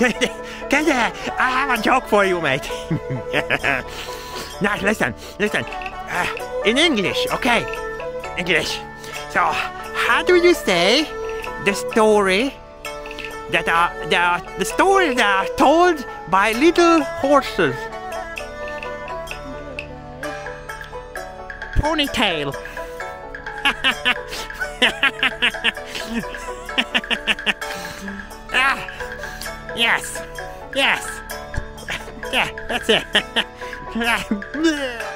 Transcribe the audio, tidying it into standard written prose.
I have a joke for you, mate. Now, listen. In English, okay? English. So, how do you say the story that are told by little horses? Ponytail. Yes. Yeah, that's it.